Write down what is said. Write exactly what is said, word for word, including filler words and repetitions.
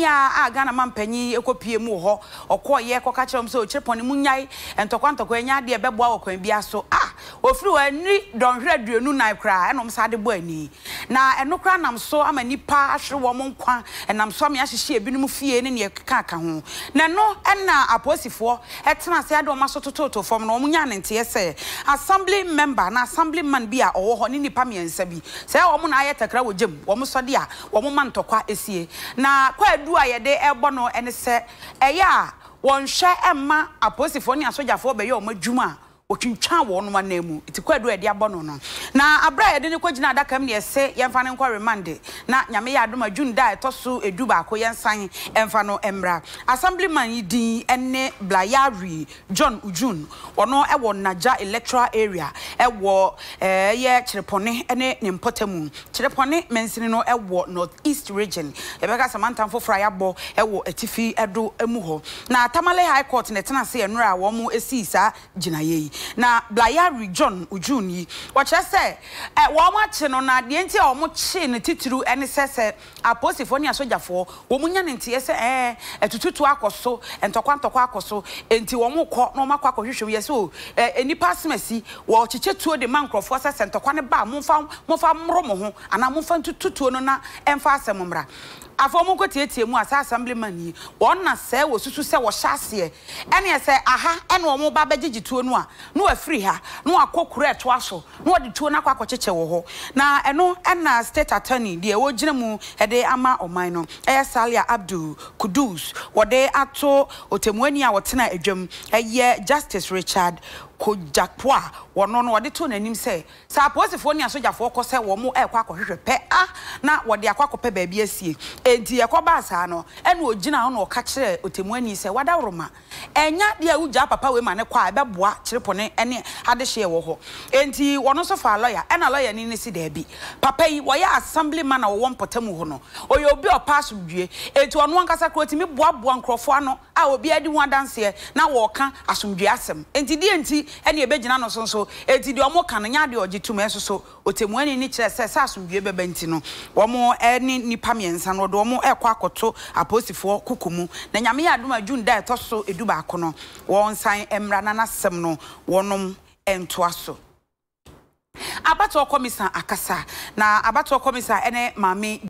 ya agana mampenyi ekopie mu ho okoye koka kyerem so Chereponi munyai entokwantok anya de beboa okwan bia so ah ofiri wani donhweduonu nan kra enom sade bo ani na enokra nam so amani pa ahwe wo monkwa enam so me ahyehye ebinum fie ne ne kaka ho na no enna aposifo etena se ade o maso tototo fom no omunya ne nte ese assembly member na assembly man bia owo ho ne nipa me nsa bi se omo na ayetakra wo jem wo so de a wo mantokwa esie na kwa adu a yede ebo no ene se eye a wonhwe emma aposifo ne asojafo be ye omadwuma otwintwa wo no manemu iti kwa adu ade abono no na abra yede ne kwagina adakam ne ese yemfa ne kwa remande na nyame ya adoma dwunda etoso edu ba ko yensan emfa no emra assemblyman yidi ene Blayari John Ujun ono ewo Naja electoral area ewo eh ye Chereponi ene ne mpotemu Chereponi mensini no ewo north east region ebeka samantamfo fraya bo ewo etifi edo emuho na Tamale High Court ne tena se enura wo mu esisa ginaye na Blayari John Ujun yi wachese e wo ma che no na de nti o mo che ne titru ene sese aposifo ne asojafo wo munya ne nti ese eh etututu akoso entokwantokwa akoso enti wo mo kọ no makwa kọhwehwe yese o enipa smesi wo chichetuo de mankrofo sese entokwa ne ba momfa momfa mro mo ho ana momfa ntututuo no na emfa asemomra afomo kwetietie mu asa assemblyman yi won na se wo susu se wo hyase ene se aha ene wo mo ba bagegituo no a no afiri ha no akokura eto aso no de tuo na kwakocheche wo ho na eno ena state attorney de wo gine mu e de ama oman no e Salia Abdul Kudus wo de ato otemuani a wo tena adwam e Justice Richard Kojakpoa wono no wode to nanim se sa aposifo ne asojafo kose wo mo e kwa kwohwe pe ah na wode akwakope ba bia sie enti yakoba asa no ene ogina ho no ka kire otemuani se wada woroma enya de uja papa we ma ne kwa ebeboa Chereponi ene adehye wo ho enti wono so fa lawyer ene lawyer ni ne si da bi papa yi wo ya assemblyman na wo wonpotamu ho no oyo obi o pass due enti wono wankasa kroti me boaboa nkrofo ano a obi adi ho adanse na wo ka asomdwe asem enti de enti ene ebegina no so so enti de omo kan nya de ogitum eso so otemuani ni kire se sasumdwe beba enti no wo mo ene nipa miensa no do mo ekwa akoto aposifo kukumu na nyame ya aduma dwunda etoso eduba akono won san emra na nasem no wonom entoaso abato komisa akasa na abato komisa ene mame